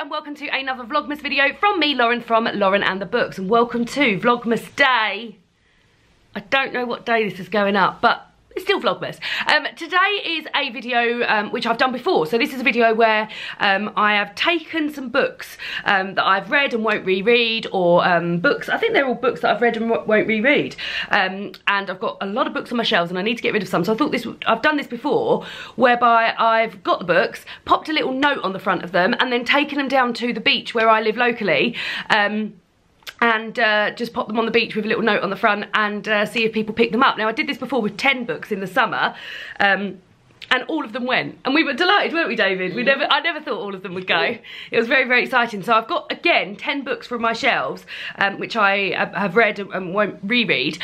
and welcome to another Vlogmas video from me, Lauren, from Lauren and the Books, and welcome to Vlogmas Day. I don't know what day this is going up, but it's still Vlogmas. Today is a video which I've done before. So this is a video where I have taken some books that I've read and won't reread, or books, I think they're all books that I've read and won't reread. And I've got a lot of books on my shelves and I need to get rid of some. So I thought I've done this before, whereby I've got the books, popped a little note on the front of them, and then taken them down to the beach where I live locally. And just pop them on the beach with a little note on the front and see if people pick them up. Now, I did this before with 10 books in the summer, and all of them went. And we were delighted, weren't we, David? I never thought all of them would go. It was very, very exciting. So I've got, again, 10 books from my shelves, which I have read and won't reread.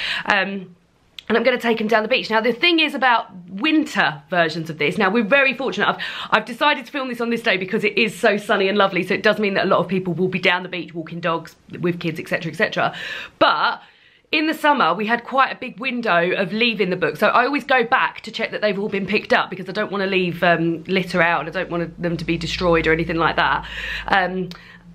And I'm going to take them down the beach. Now, the thing is about winter versions of this. Now, we're very fortunate. I've decided to film this on this day because it is so sunny and lovely. So it does mean that a lot of people will be down the beach, walking dogs with kids, etc., etc. But in the summer, we had quite a big window of leaving the book. So I always go back to check that they've all been picked up because I don't want to leave litter out. I don't want them to be destroyed or anything like that.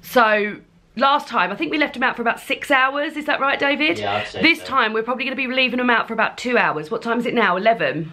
So last time, I think we left them out for about 6 hours. Is that right, David? Yeah, I'd say this so. Time, we're probably going to be leaving them out for about 2 hours. What time is it now? 11?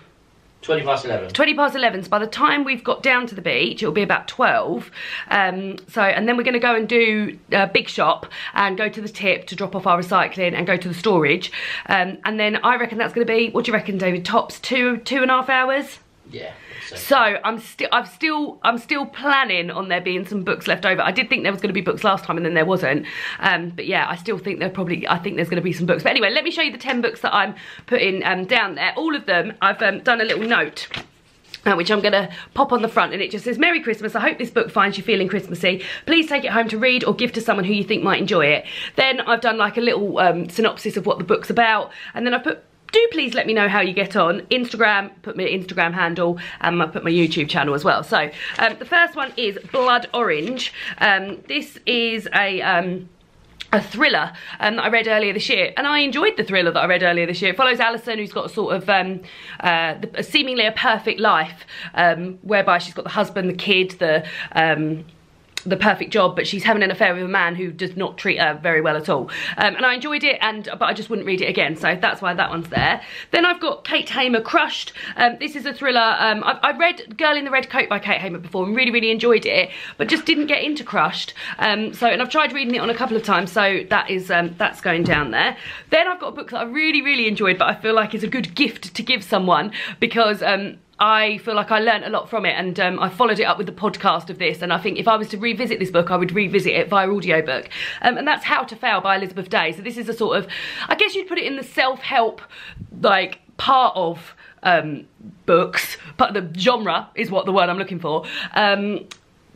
20 past 11. 20 past 11. So by the time we've got down to the beach, it'll be about 12. So, and then we're going to go and do a big shop and go to the tip to drop off our recycling and go to the storage. And then I reckon that's going to be, what do you reckon, David? Tops two and a half hours? Yeah. So I'm still planning on there being some books left over. I did think there was going to be books last time and then there wasn't. But yeah, I still think there's going to be some books. But anyway, let me show you the 10 books that I'm putting down there. All of them, I've done a little note, which I'm going to pop on the front, and it just says, "Merry Christmas, I hope this book finds you feeling Christmassy. Please take it home to read or give to someone who you think might enjoy it." Then I've done like a little synopsis of what the book's about, and then I put, "Do please let me know how you get on. Instagram," put my Instagram handle, and I put my YouTube channel as well. So the first one is Blood Orange. This is a thriller that I read earlier this year, and I enjoyed the thriller that I read earlier this year. It follows Alison, who's got a sort of seemingly a perfect life, whereby she's got the husband, the kid, the perfect job, but she's having an affair with a man who does not treat her very well at all. And I enjoyed it, but I just wouldn't read it again, so that's why that one's there. Then I've got Kate Hamer, Crushed. This is a thriller. I've read Girl in the Red Coat by Kate Hamer before and really, really enjoyed it, but just didn't get into Crushed. And I've tried reading it on a couple of times, so that is that's going down there. Then I've got a book that I really, really enjoyed, but I feel like it's a good gift to give someone because I feel like I learnt a lot from it, and I followed it up with the podcast of this, and I think if I was to revisit this book, I would revisit it via audiobook. And that's How To Fail by Elizabeth Day. So this is a sort of, I guess you'd put it in the self-help, like, part of books, but the genre is what the word I'm looking for.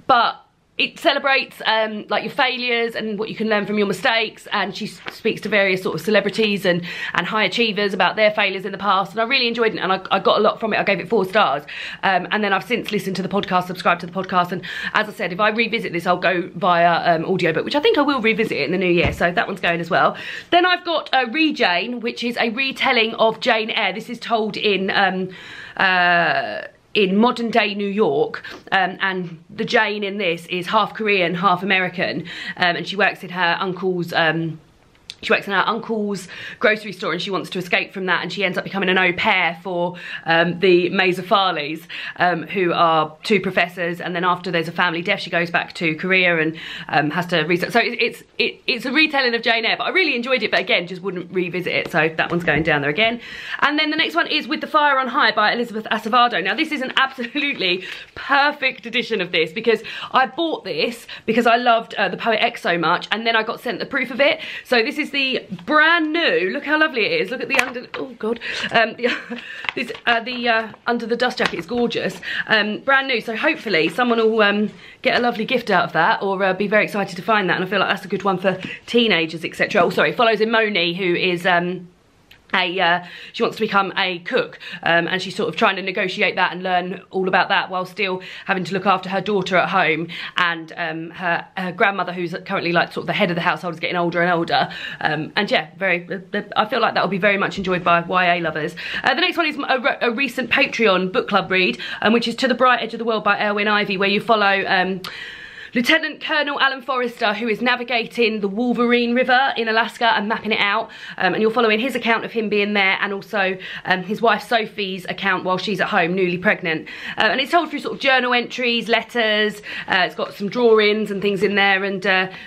But it celebrates like your failures and what you can learn from your mistakes, and she speaks to various sort of celebrities and high achievers about their failures in the past, and I really enjoyed it, and I got a lot from it. I gave it 4 stars, and then I've since listened to the podcast, subscribed to the podcast, and as I said, if I revisit this, I'll go via audiobook, which I think I will revisit it in the new year, so that one's going as well. Then I've got Re Jane, which is a retelling of Jane Eyre. This is told in modern day New York, and the Jane in this is half Korean, half American, and she works in her uncle's grocery store, and she wants to escape from that, and she ends up becoming an au pair for the Mazer Farleys, who are 2 professors, and then after there's a family death, she goes back to Korea and has to research. So it's a retelling of Jane Eyre, but I really enjoyed it, but again, just wouldn't revisit it, so that one's going down there again. And then the next one is With the Fire on High by Elizabeth Acevedo. Now, this is an absolutely perfect edition of this, because I bought this because I loved The Poet X so much, and then I got sent the proof of it. So this is the brand new, look how lovely it is, look at the under, oh god, the under the dust jacket is gorgeous, brand new, so hopefully someone will get a lovely gift out of that, or be very excited to find that, and I feel like that's a good one for teenagers, etc. Oh sorry, follows Imoni, who is she wants to become a cook, and she's sort of trying to negotiate that and learn all about that while still having to look after her daughter at home, and her grandmother, who's currently like sort of the head of the household, is getting older and older, and yeah, I feel like that will be very much enjoyed by YA lovers. The next one is a recent Patreon book club read, which is To the Bright Edge of the World by Eowyn Ivey, where you follow Lieutenant Colonel Alan Forrester, who is navigating the Wolverine River in Alaska and mapping it out, and you're following his account of him being there, and also his wife Sophie's account while she's at home, newly pregnant. And it's told through sort of journal entries, letters, it's got some drawings and things in there, and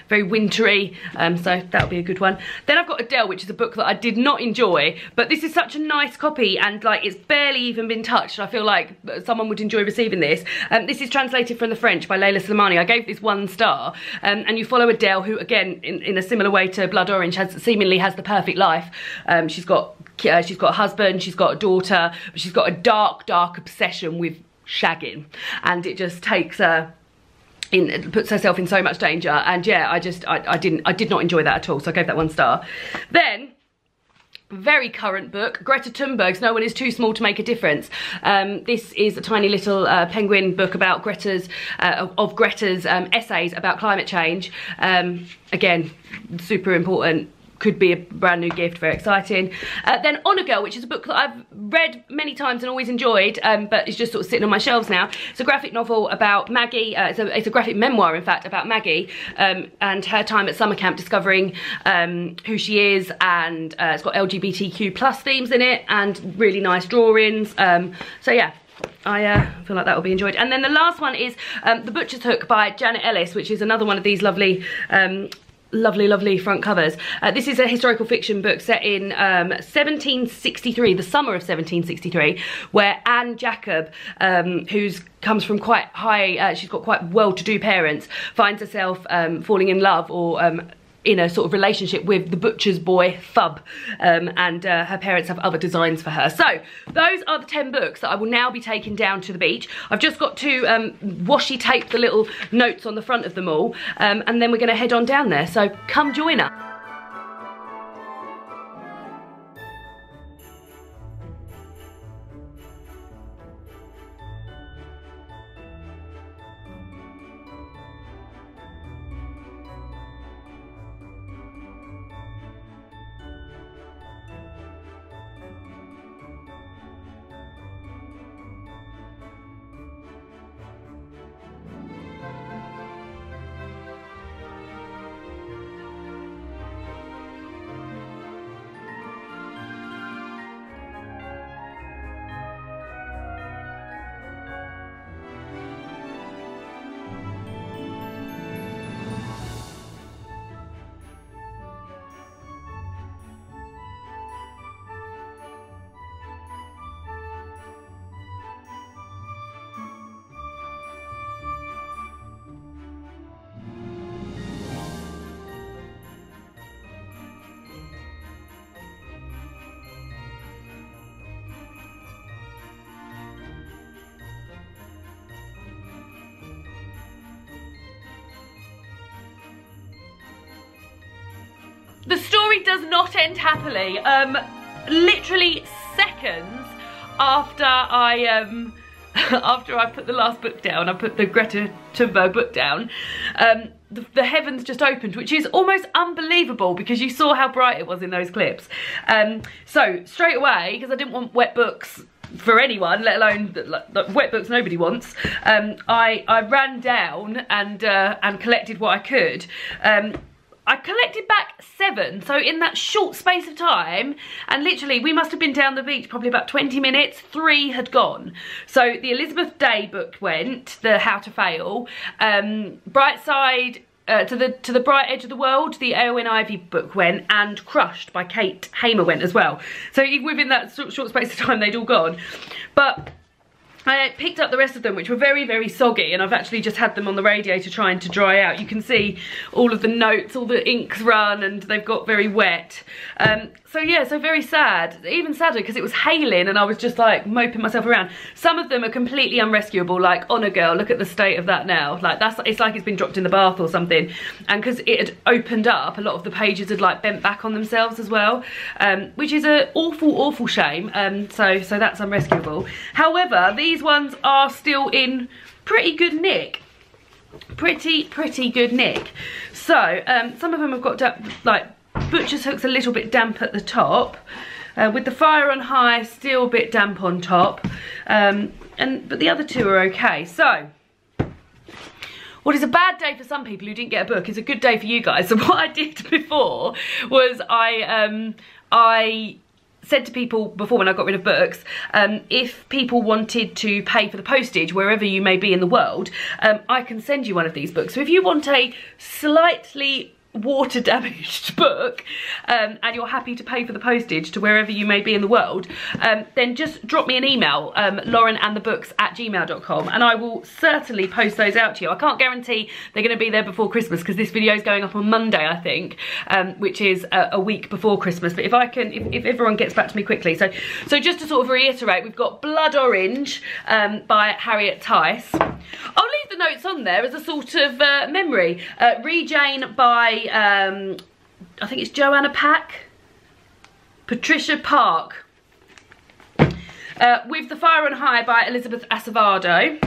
very wintry, so that'll be a good one. Then I've got Adele, which is a book that I did not enjoy, but this is such a nice copy, and like it's barely even been touched. I feel like someone would enjoy receiving this. This is translated from the French by Leila Slimani. I gave this 1 star, and you follow Adele, who again, in a similar way to Blood Orange, seemingly has the perfect life. She's got a husband, she's got a daughter, but she's got a dark, dark obsession with shagging, and it just takes her. It puts herself in so much danger, and yeah, I did not enjoy that at all, so I gave that 1 star. Then, very current book, Greta Thunberg's No One Is Too Small to Make a Difference. This is a tiny little penguin book about Greta's essays about climate change. Again, super important. Could be a brand new gift, very exciting. Then Honor Girl, which is a book that I've read many times and always enjoyed, but it's just sort of sitting on my shelves now. It's a graphic novel about Maggie, it's a graphic memoir, in fact, about Maggie and her time at summer camp, discovering who she is, and it's got LGBTQ+ themes in it, and really nice drawings, so yeah. I feel like that will be enjoyed. And then the last one is The Butcher's Hook by Janet Ellis, which is another one of these lovely lovely front covers. This is a historical fiction book set in 1763, the summer of 1763, where Anne Jacob, who comes from quite high, she's got quite well-to-do parents, finds herself falling in love, or in a sort of relationship with the butcher's boy, Fub, and her parents have other designs for her. So those are the 10 books that I will now be taking down to the beach. I've just got to washi tape the little notes on the front of them all, and then we're gonna head on down there, so come join us. The story does not end happily. Literally seconds after I put the last book down, I put the Greta Thunberg book down, the heavens just opened, which is almost unbelievable because you saw how bright it was in those clips. So straight away, because I didn't want wet books for anyone, let alone like, wet books nobody wants, I ran down and collected what I could. I collected back 7, so in that short space of time, and literally we must have been down the beach probably about 20 minutes, 3 had gone. So the Elizabeth Day book went, the How To Fail, To the Bright Edge of the World, the Eowyn Ivey book went, and Crushed by Kate Hamer went as well. So even within that short space of time they'd all gone. But I picked up the rest of them, which were very, very soggy, and I've actually just had them on the radiator trying to dry out. You can see all of the notes, all the inks run, and they've got very wet. So yeah, so very sad. Even sadder because it was hailing and I was just like moping myself around. Some of them are completely unrescuable, like Honor Girl. Look at the state of that now. Like that's, it's like it's been dropped in the bath or something. And because it had opened up, a lot of the pages had like bent back on themselves as well, which is an awful, awful shame. So that's unrescuable. However, these ones are still in pretty good nick. Pretty good nick. So some of them have got like Butcher's Hook's a little bit damp at the top, With the Fire on High still a bit damp on top, but the other two are okay. So what is a bad day for some people who didn't get a book is a good day for you guys. So what I did before was I said to people before, when I got rid of books, if people wanted to pay for the postage wherever you may be in the world, I can send you one of these books. So if you want a slightly water damaged book and you're happy to pay for the postage to wherever you may be in the world, then just drop me an email, laurenandthebooks@gmail.com, and I will certainly post those out to you. I can't guarantee they're going to be there before Christmas, because this video is going up on Monday, I think, which is a week before Christmas. But if I can, if everyone gets back to me quickly. So just to sort of reiterate, we've got Blood Orange by Harriet Tyce. I'll leave the notes on there as a sort of memory. Re Jane by I think it's Joanna Pack, Patricia Park. With the Fire on High by Elizabeth Acevedo.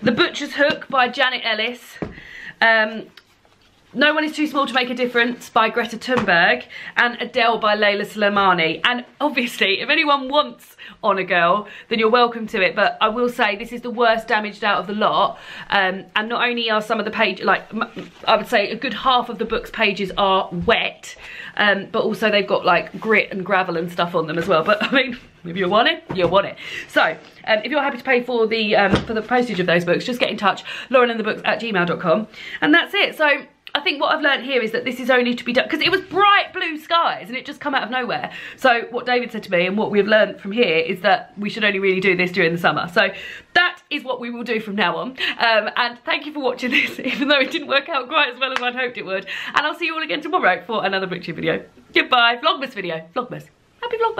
The Butcher's Hook by Janet Ellis. No One Is Too Small to Make a Difference by Greta Thunberg, and Adele by Leila Slimani. And obviously, if anyone wants Honor Girl, then you're welcome to it, but I will say this is the worst damaged out of the lot. And not only are some of the pages, like I would say a good half of the book's pages are wet, but also they've got like grit and gravel and stuff on them as well. But I mean, if you want it, you want it. So if you're happy to pay for the postage of those books, just get in touch, laurenandthebooks@gmail.com, and that's it. So I think what I've learned here is that this is only to be done because it was bright blue skies and it just come out of nowhere. So what David said to me, and what we've learned from here, is that we should only really do this during the summer. So that is what we will do from now on. And thank you for watching this, even though it didn't work out quite as well as I'd hoped it would. And I'll see you all again tomorrow for another BookTube video. Goodbye. Vlogmas video. Vlogmas. Happy Vlogmas.